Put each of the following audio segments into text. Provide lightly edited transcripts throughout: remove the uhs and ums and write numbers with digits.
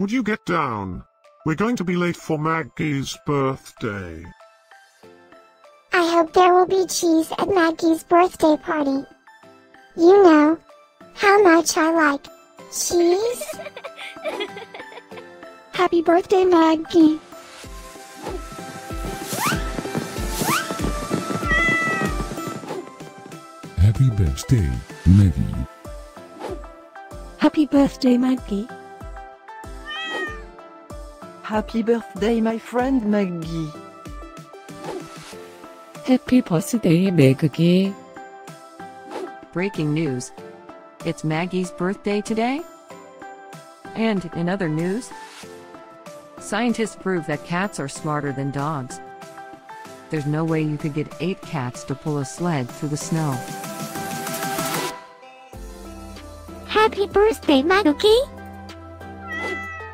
Would you get down? We're going to be late for Maggie's birthday. I hope there will be cheese at Maggie's birthday party. You know how much I like cheese. Happy birthday, Maggie. Happy birthday, Maggie. Happy birthday, Maggie. Happy birthday, my friend Maggie. Happy birthday, Maggie. Breaking news. It's Maggie's birthday today. And in other news, scientists prove that cats are smarter than dogs. There's no way you could get 8 cats to pull a sled through the snow. Happy birthday, Maggie!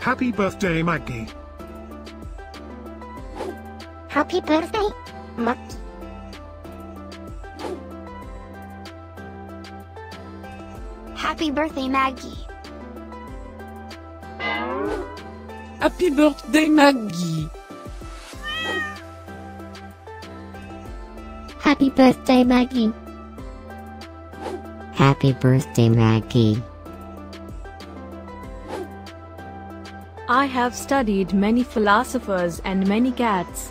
Happy birthday, Maggie! Happy birthday, Maggie! Happy birthday, Maggie! Happy birthday, Maggie! Happy birthday, Maggie! Happy birthday, Maggie! I have studied many philosophers and many cats.